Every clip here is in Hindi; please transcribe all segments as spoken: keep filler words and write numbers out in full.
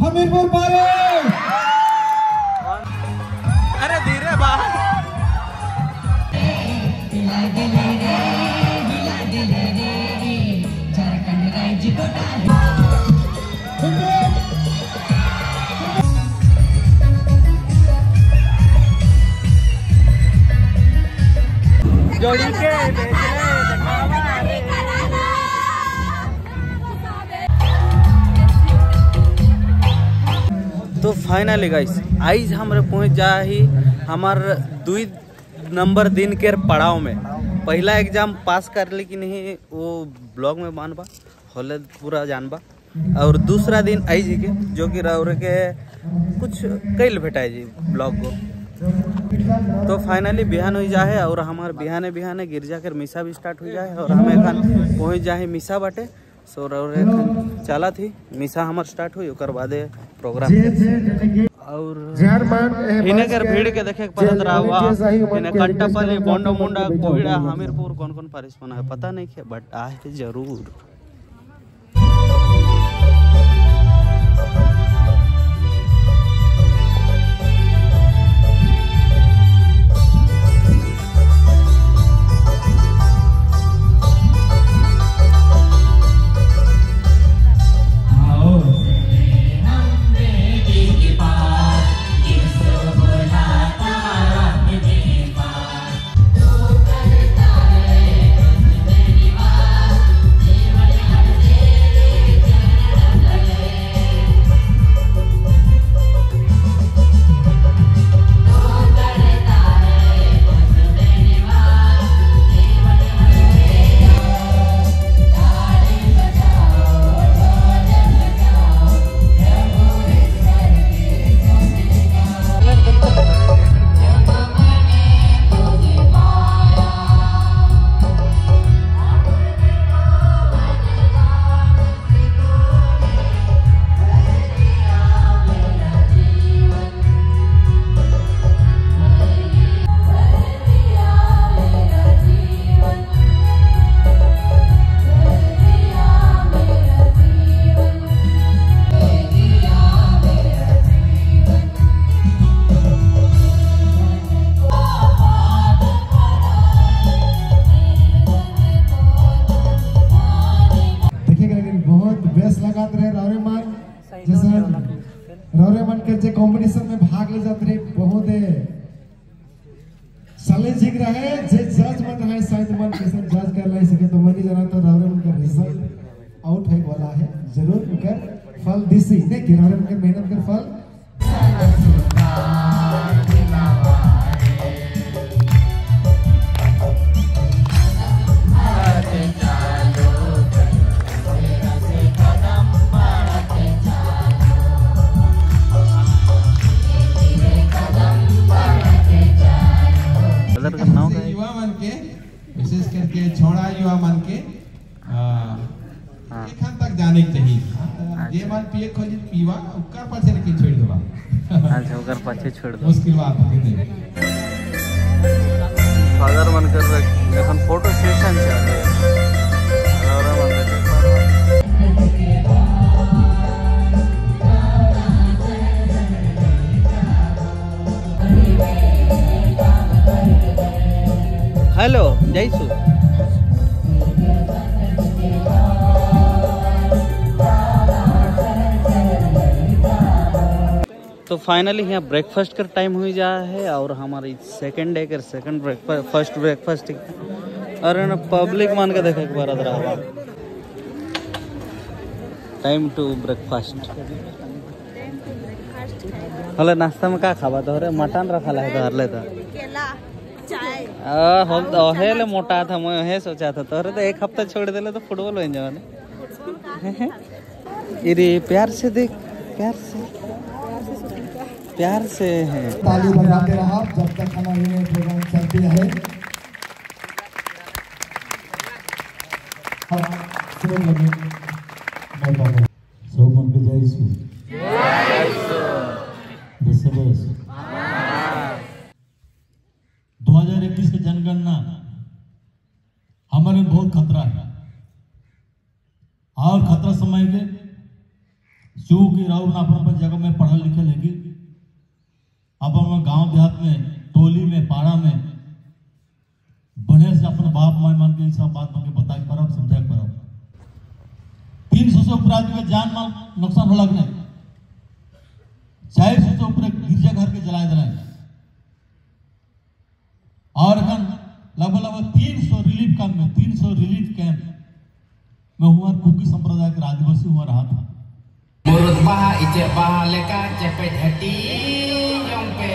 हमीरपुर पारे। अरे धीरे बाहर जोड़ी के तो फाइनली गाइस आज हमारे पहुँच जा ही हमार दुई नंबर दिन के पड़ाव में पहला एग्जाम पास कर ले कि नहीं वो ब्लॉग में बानबा होले पूरा जानबा और दूसरा दिन आई जी के जो कि रौर के कुछ कैल भेटाई जी ब्लॉग को। तो फाइनली बिहान हो जाए और हमार बिहाने बिहाने गिरजा कर मिसा भी स्टार्ट हो जाए और हम एखन पहुँच जाए मिसा बाटे। सो रौर एखन चला थी मिसा हमार स्टार्ट हुई और बाद प्रोग्राम और इन्हें कर भीड़ के देखे पसंद रहा इन्हें कंटापाली बोंडो मुंडा कोविड़ा हमीरपुर कौन कौन परिस्पना है पता नहीं है बट आए जरूर। कंपटीशन में भाग ले जाते रहे बहुत है चैलेंजिंग रहे जे जज मत है शायद मन कैसे जज कर ले सके तो मनी जाना तो रावण उनका रिजल्ट आउट है वाला है जरूर उनका फल दिसी ने किनारे उनके मेहनत का फल छोड़ा युवा मन के एखन तक जाने के चाहिए जे मन पिए खोजी पीवा उकर पाछे के छोड़ देबा अच्छा उकर पाछे छोड़ दो मुश्किल बात है नहीं फादर मन कर एखन फोटो सेशन है और मन के हेलो जयसु तो फाइनली यहाँ ब्रेकफास्ट का टाइम हो जा है और हमारी सेकंड डे का सेकंड ब्रेकफास्ट फर्स्ट ब्रेकफास्ट और ना पब्लिक मान के देखे एक बार रहा टाइम टू ब्रेकफास्ट हलो नाश्ता में क्या खावा तोहरे मटन रखा है तोहरले तो चाय ले मोटा था मैं हे सोचा था तोहरे तो एक हफ्ता छोड़ देले तो फुटबॉल बन जावाने अरे प्यार से देख प्यार से प्यार से है ताली बजाते रहा जब तक हमारे प्रोग्राम चलती है दो हजार इक्कीस की जनगणना हमारे बहुत खतरा है और खतरा समझ के चूँकि राउर ना अपन अपन जगह में पढ़ल लिखल है कि अपन गांव देहात में टोली में पारा में बढ़िया से अपन बाप माय मान के सब बात हमके बता के परब समझा के परब तीन सौ से ऊपर आदमी के जान माल नुकसान हो लगने चार सौ से ऊपर गिरजा घर के जलाए दिलाए और लगभग लगभग तीन सौ रिलीफ कैंप में तीन सौ रिलीफ कैंप में हुआ कुकी संप्रदाय के आदिवासी हुआ रहा था मुरुद बाहा इचे बाहा लेका चेपे धटी जोंपे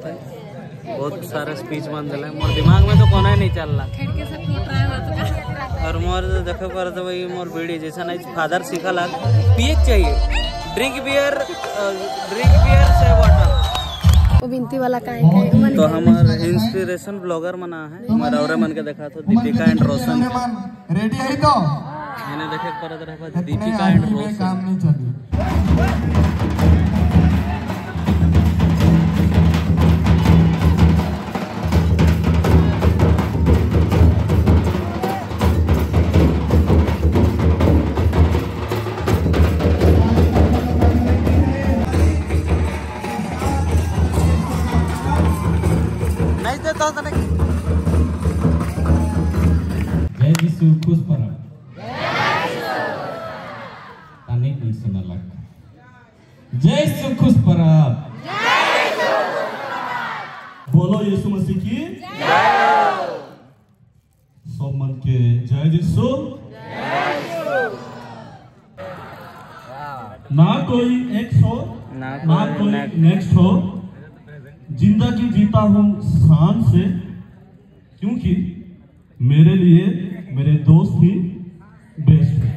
बहुत सारा स्पीच बन दिला मोर दिमाग में तो कोना नहीं चल रहा खिड़की से फूट रहा है और मोर देखो कर तो भाई मोर बीड़ी जैसा नहीं फादर सीखा लाग पिए चाहिए ड्रिंक बियर ड्रिंक बियर से वाटर वो बिनती वाला काहे काहे तो हमार इंस्पिरेशन ब्लॉगर मना है हमार औरे मन के देखा तो दीपिका एंड रोशन रेडी है तो मैंने देखे करत रहा दीपिका एंड रोशन काम नहीं चली जय सु खुश परब जय सु खुश परब बोलो यीशु मसीह की जय हो सब मन के जय यीशु जय यीशु ना कोई एक हो ना कोई नेक्स्ट हो जिंदगी जीता हूं शान से क्योंकि मेरे लिए मेरे दोस्त ही बेस्ट है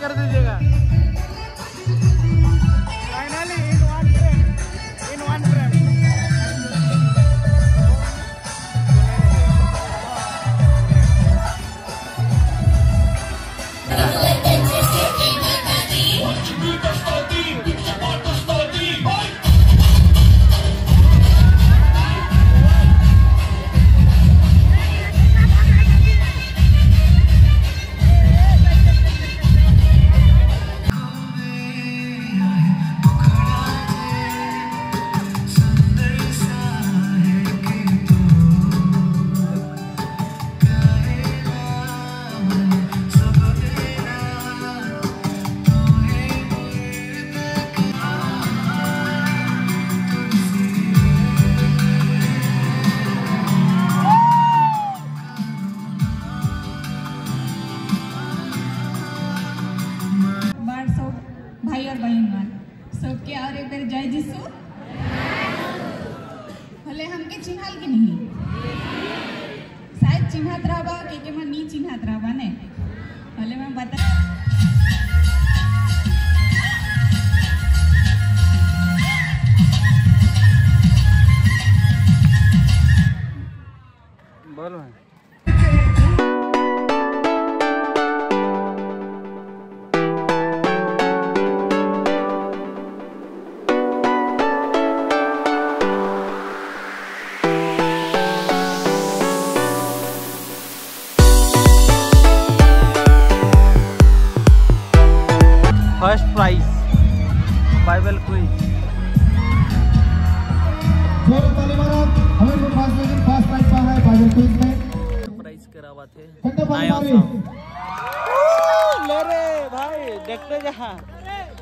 कर दीजिएगा finally in one frame in one frame चिन्हाल की नहीं शायद चिन्हत रहबा के के मन नहीं चिन्हत रहबा ने भले मैं बता बगल में। फर्स्ट प्राइज बाइबल क्विज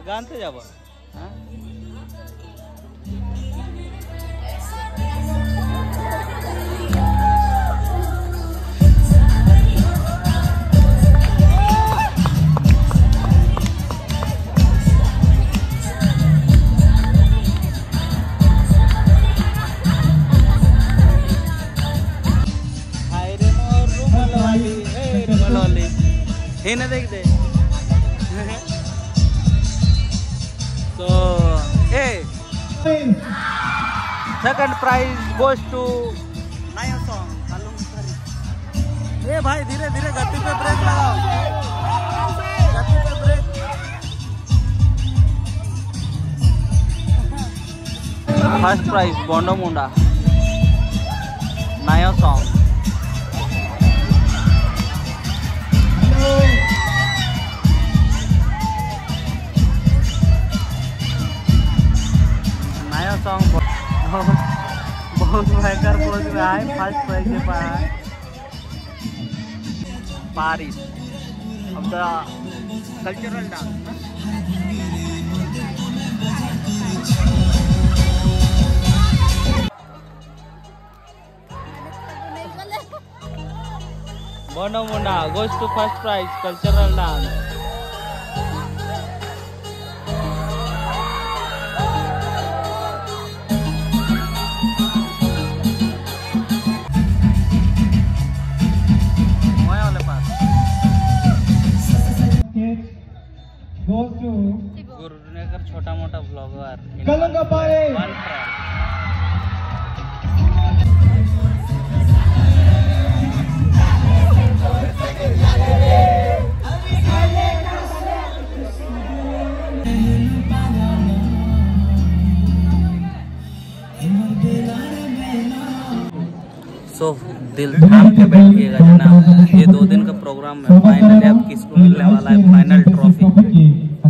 जानते जाबो हे ना देख दे तो a second prize goes to नया सॉन्ग मालूम। ए भाई धीरे धीरे गति पे ब्रेक लगाओ, गति पे brake. First prize Bondo Munda नया सॉन्ग। नया सॉन्ग बहुत भयंकर बोल रहा है। फर्स्ट प्राइज के पास बारिश अब the cultural dance. Bono Munda goes to first prize cultural dance। Goes to Gurunagar छोटा मोटा vlogger Kantapali। तो दिल थाम के बैठिएगा जनाब, ये दो दिन का प्रोग्राम है। फाइनली अब किसको मिलने वाला है फाइनल ट्रॉफी,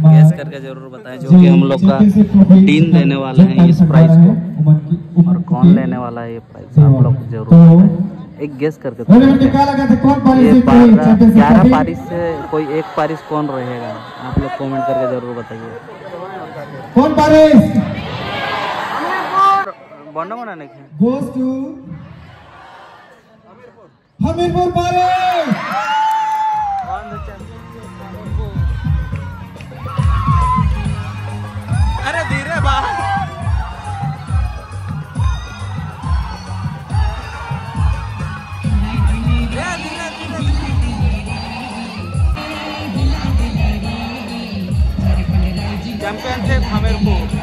गैस करके जरूर बताएं, जो कि हम लोग का टीम देने वाले हैं इस प्राइज को। और कौन लेने वाला है ये प्राइज आप लोग जरूर बताएं, एक गैस करके। ग्यारह पारिश से कोई एक पारिश कौन रहेगा आप लोग कॉमेंट करके जरूर बताइए। बंडा बनाने के हमीरपुर बारिश अरे धीरे बाहर। चैंपियनशिप हमीरपुर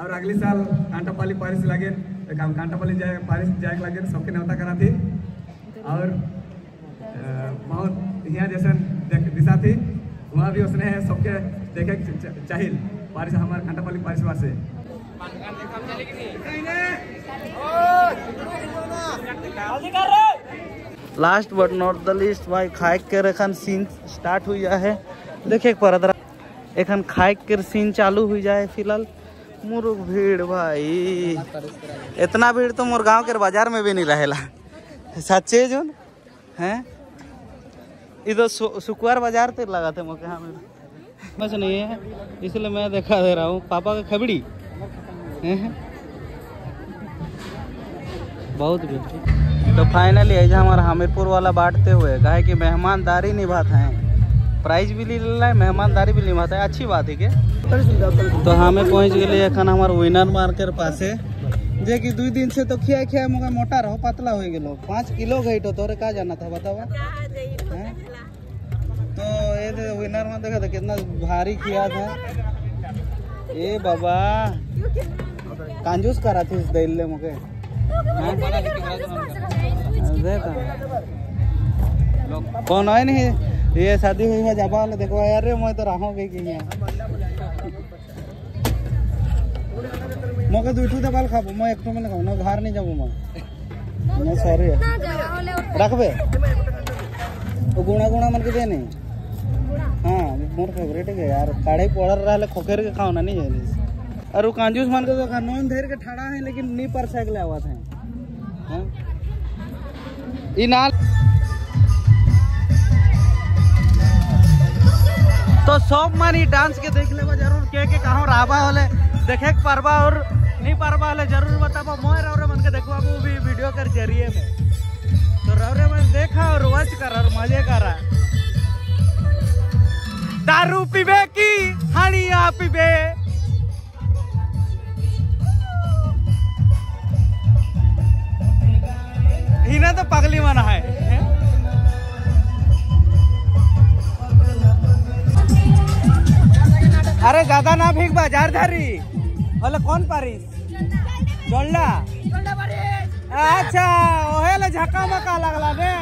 और अगले साल कांटापाली पारिश लगे तो हम कांटापाली जाए पारिश जाए लगे सबके न्यौता कराते। और बहुत यहाँ जैसे दिशा थी वहाँ भी उसने सबके देखे चाहिए बारिश हमारे कंटापाली बारिश वासे last but not the least भाई खायक के एखन सीन स्टार्ट हुई है। देखे पर एखन खायक के सीन चालू हुई जाए फिलहाल। मुरुक भीड़ भाई इतना भीड़ तो मोर गाँव के बाजार में भी नहीं रहेला सच्चे जो हैं। इधर सुकुआर बाजार तो लगा थे मोके हाँ समझ नहीं है इसलिए मैं देखा दे रहा हूँ। पापा का खबड़ी बहुत भीड़। तो फाइनली ऐसा हमारा हमीरपुर वाला बांटते हुए कहे कि मेहमानदारी निभाता है, प्राइज भी ले है मेहमानदारी भी निभाता है, अच्छी बात है के। तो हमें पहुँच गए एखन हमारे विनर मार्केट पास जे कि दो दिन से तो खिया खिया मुगा मोटा रहो पतला हो गए पाँच किलो गई तो तोरे का जाना था बतावा। तो ये विनर में देखा था कितना भारी खिया था ए बाबा कंजूस करा थी इस दिल ने मुके कौन है नहीं ये शादी हुई है जाबा वाला देखो यार रे मैं तो राहों गई कि मोके दुठू दबाल खाबो मैं एकटो में खाऊ ना बाहर नहीं जाबो मैं मैं सारे रखबे ओ गुणा गुणा मन के दे नहीं हां मोर फेवरेट है यार काढ़े पड़र रहले खोकेर के खाऊ ना नहीं जानी और वो कंजूस मन के तो कानून धर के ठाड़ा है लेकिन नी पर से अगले आवत है हां ई नाल। तो सब मानी डांस के देख लेबो जरूर के के कहूं राबा होले देखे परबा और नहीं परबा होले जरूर बताबो मोर और मन के देखवा वो भी वीडियो कर जरिए में। तो रवरे मन देखा और वॉच कर और मजे करा। दारू पीबे की हड़िया पीबे हिना तो पगली माना है, है? अरे ज्यादा ना फेंक बाजार धारी बोले कौन पारिस जोल्डा अच्छा ओहेला झका मका लगला ने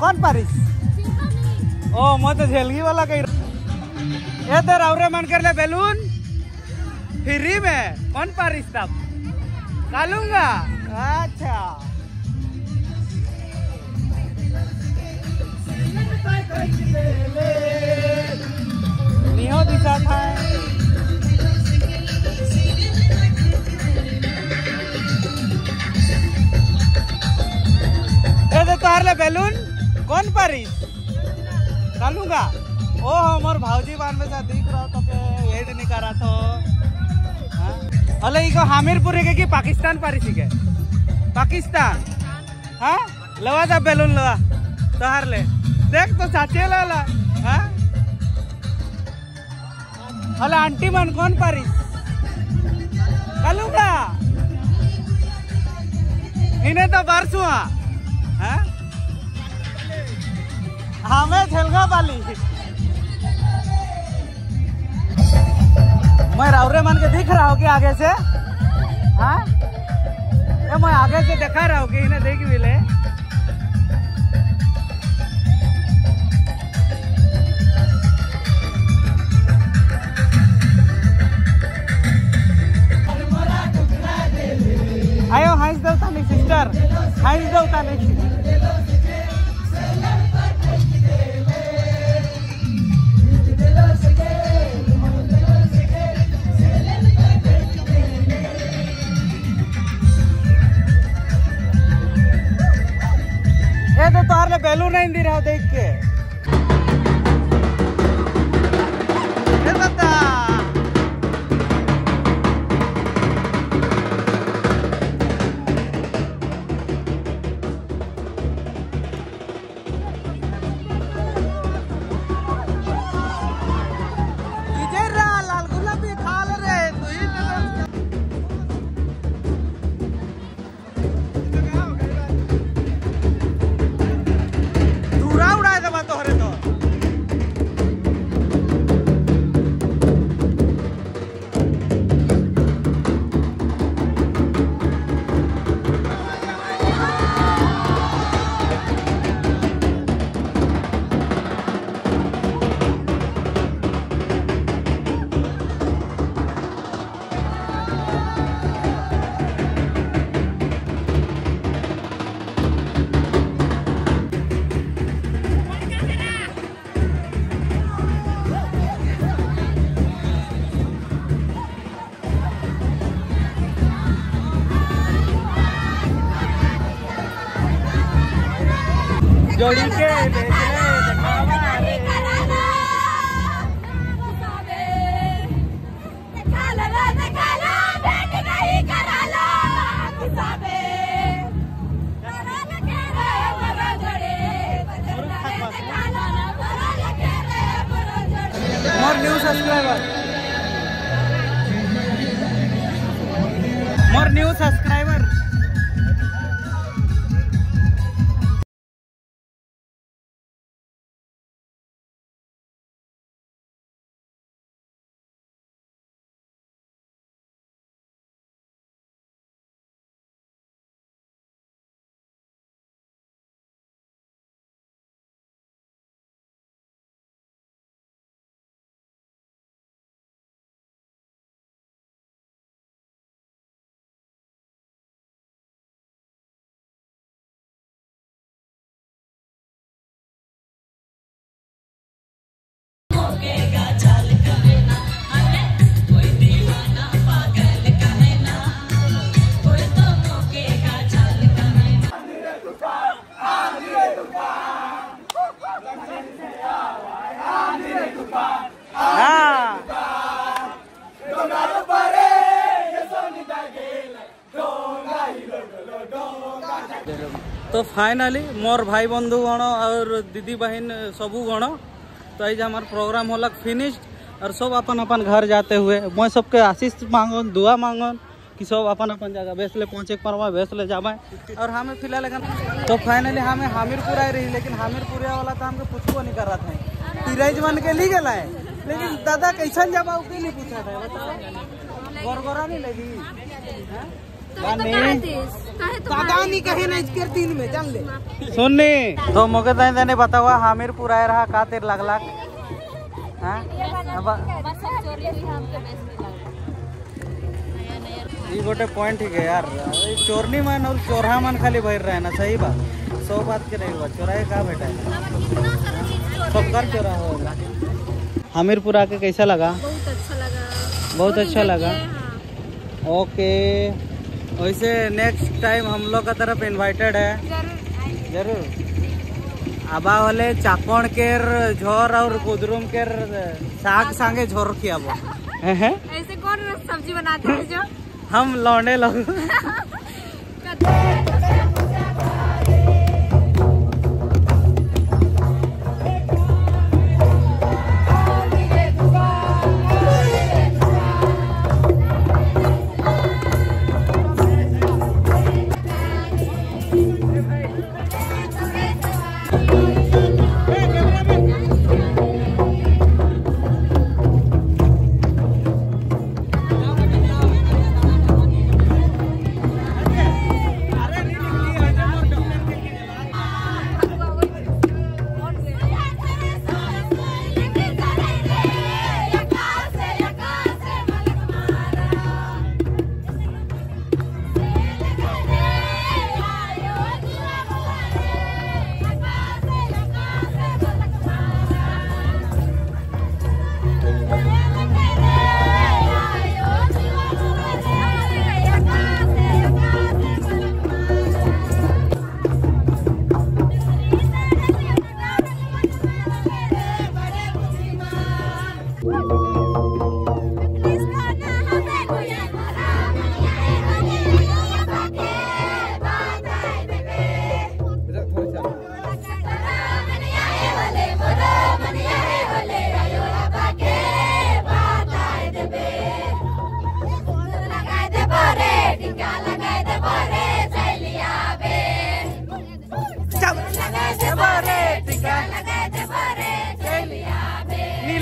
कौन पारिस ओ मैं तो झेलगी वाला कही ये तो रावरे मन कर ले बैलून फ्री में कौन पारिस तब डालूंगा अच्छा दिशा था। ए बैलून कौन पारिस डालूंगा ओ हमार भाजी बान में सा दिख रहा तो के हेड नहीं करा तो अले इको हमीरपुर के की पाकिस्तान पारिस के पाकिस्तान हां लवा जा बैलून लवा तोहार ले देख तो साचे लाला हाँ अल आंटी मन कौन पारिस कलूंगा इन्हें तो बरसुआ हाँ हमें झलगा पाली मैं रावरे मन के दिख रहा हूँ कि आगे से हाँ ये मैं आगे से देखा रहा हूँ कि इन्हें देख मिले आयो हंस दो ताली सिस्टर हंस दो ताली ये तो तार ले बैलून नहीं दे रहा देख के जोड़ी के more new subscriber more new subscriber तो फाइनाली मोर भाई बंधु गण और दीदी बहन सबू गण तो आज हमार प्रोग्राम होलक फिनिश्ड और सब अपन अपन घर जाते हुए मैं सबके आशीष मांगन दुआ मांगन कि सब अपन अपन जगह बेसले पहुँचे पर बेसले जावा और हमें फिलहाल लगन तो फाइनली हमें हामिरपुर आए रही लेकिन हामिरपुर वाला तो हमको पूछबो नहीं कर रहा था तिराइज मन के ली गला है लेकिन दादा कैसन जावा उके नहीं पूछा था बताओ गड़गड़ा नहीं लगी दिन में ले सुनने तो मोके तने बतावा हामिरपुर आए रहा खातिर लगला गोटे पॉइंट है यार चोरनी मन और चोरहा मन खाली भर रहे ना सही बात सौ बात के नहीं हुआ चोराए का बेटा सबकर चोरा होगा। हामिरपुर आके कैसा लगा? बहुत अच्छा लगा, बहुत अच्छा लगा। ओके वैसे नेक्स्ट टाइम हम लोग का तरफ इन्वाइटेड है जरूर आबा होले चाकोण केर झोर और कुदरुम केर साग सांगे झोर किया वो है ऐसे कौन सब्जी बनाते हैं जो हम लौंडे लोग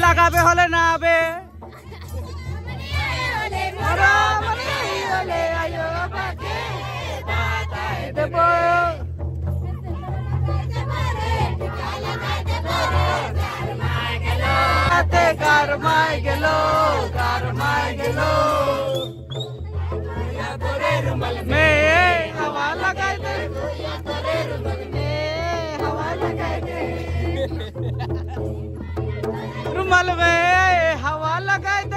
लगाबे होले ना आबे में हवा लगाए में हवा लगाए।